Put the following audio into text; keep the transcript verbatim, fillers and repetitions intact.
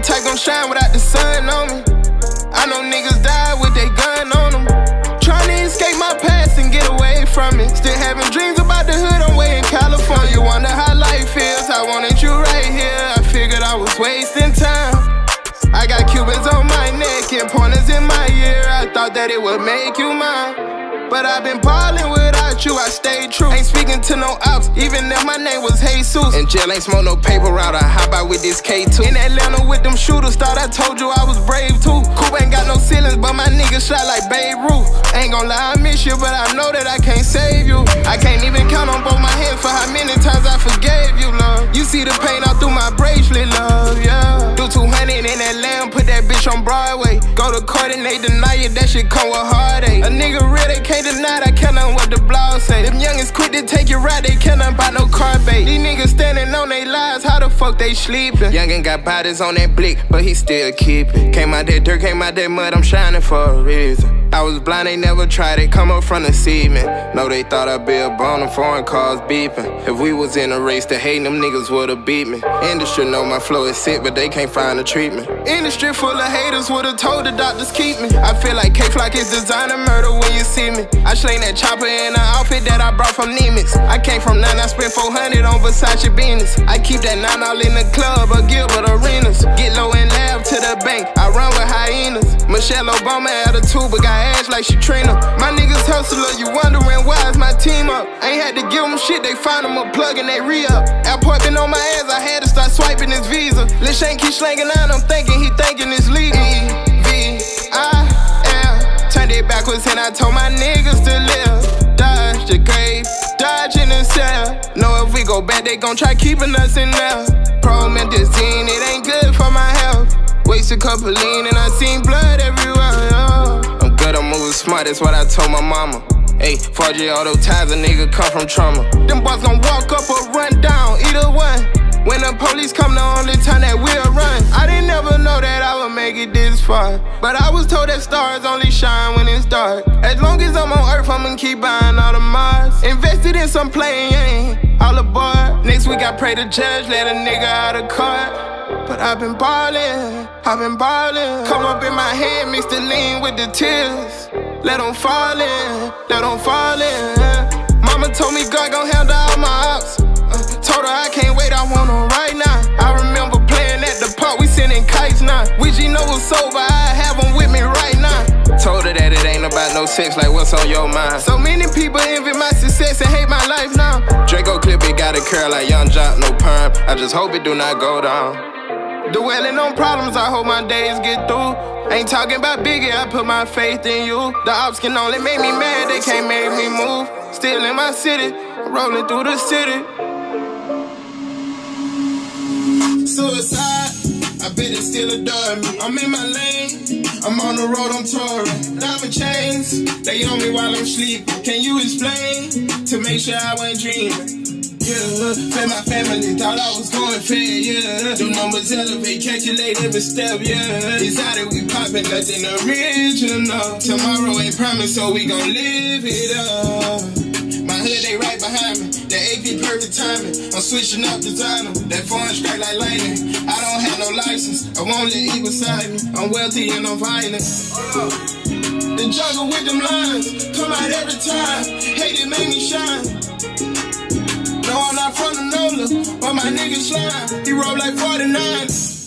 the type gon' shine without the sun on me. I know niggas die with they gun on them. Tryna escape my past and get away from it. Still having dreams about the hood, I'm way in California. Wonder how life feels, I wanted you right here. I figured I was wasting time. I got Cubans on my neck and pointers in my ear. I thought that it would make you mine, but I've been ballin' without you, I stayed true. Ain't speaking to no ops, even if my name was Jesus. In jail ain't smoke no paper route, I hop out with this K two. In Atlanta with them shooters, thought I told you I was brave too. Coop ain't got no ceilings, but my niggas shot like Babe Ruth. Ain't gon' lie, I miss you, but I know that I can't save you. I can't even count on both my hands for how many times I forgave you, love. You see the pain all through my bracelet, love, yeah. Do two hundred in that lamb, put that bitch on Broadway. Go to court and they deny it, that shit come with heartache. A nigga real, they can't deny it, I can't know what the blog say. Them youngins quit to take it right, they can't buy no car bait. These niggas standing on they lies, how the fuck they sleeping? Youngin' got bodies on that blick, but he still keepin'. Came out that dirt, came out that mud, I'm shining for a reason. I was blind, they never tried it, come up from the cement. No, they thought I'd be a bone, them foreign cars beeping. If we was in a race to hating, them niggas would've beat me. Industry know my flow is sick, but they can't find the treatment. Industry full of haters would've told the doctors keep me. I feel like K-Flock is designed to murder when you see me. I sling that chopper in an outfit that I brought from Nemitz. I came from nine, I spent four hundred on Versace Venus. I keep that nine all in the club, or Gilbert Arenas. Get low and laugh to the bank, I run with hyenas. Michelle Obama attitude, but got ass like she Trina. My niggas hustler, you wondering why is my team up? Ain't had to give them shit, they find them a plug and they re-up. Airport been on my ass, I had to start swiping his Visa. Lil Shane keep slanging out, I'm thinking he thinking it's legal. E V I L, turned it backwards and I told my niggas to live. Dodge the grave, dodge in the cell. Know if we go back, they gon' try keeping us in there. Promethazine, it ain't good for my health. Waste a cup of lean and I seen blood everywhere, oh. I'm good, I'm moving smart, that's what I told my mama. Ayy, four G all those times a nigga come from trauma. Them boys gon' walk up or run down, either one. When the police come, the only time that we'll run. I didn't ever know that I would make it this far, but I was told that stars only shine when it's dark. As long as I'm on earth, I'ma keep buying all the Mars. Invested in some playing, all aboard. Next week I pray the judge let a nigga out of court. But I've been ballin', I've been ballin'. Come up in my head, mix the lean with the tears. Let them fall in, let them fall in. Mama told me God gon' handle all my ops. uh, Told her I can't wait, I want them right now. I remember playing at the park, we sending kites now. We G know what's over, I have them with me right now. Told her that it ain't about no sex, like what's on your mind? So many people envy my success and hate my life now. Draco clip, it got a curl like Young Jock, no perm. I just hope it do not go down. Dwelling on problems, I hope my days get through. Ain't talking about Biggie, I put my faith in you. The ops can only make me mad, they can't make me move. Still in my city, rolling through the city. Suicide, I bet it's still adore me. I'm in my lane, I'm on the road, I'm touring. Diamond chains, they on me while I'm sleeping. Can you explain, to make sure I ain't dreaming? Yeah, fed my family, thought I was going fair, yeah. Them numbers elevate, calculate every step, yeah. Exotic, we poppin', nothing original. Tomorrow ain't promised, so we gon' live it up. My hood, they right behind me. The A P perfect timing, I'm switching up designer. That foreign strike like lightning, I don't have no license. I won't let you beside me, I'm wealthy and I'm violent. Hold up. The jungle with them lines, come out every time. Hate it, make me shine. No, I'm not from the NOLA, but my niggas slime. He roll like forty-nine.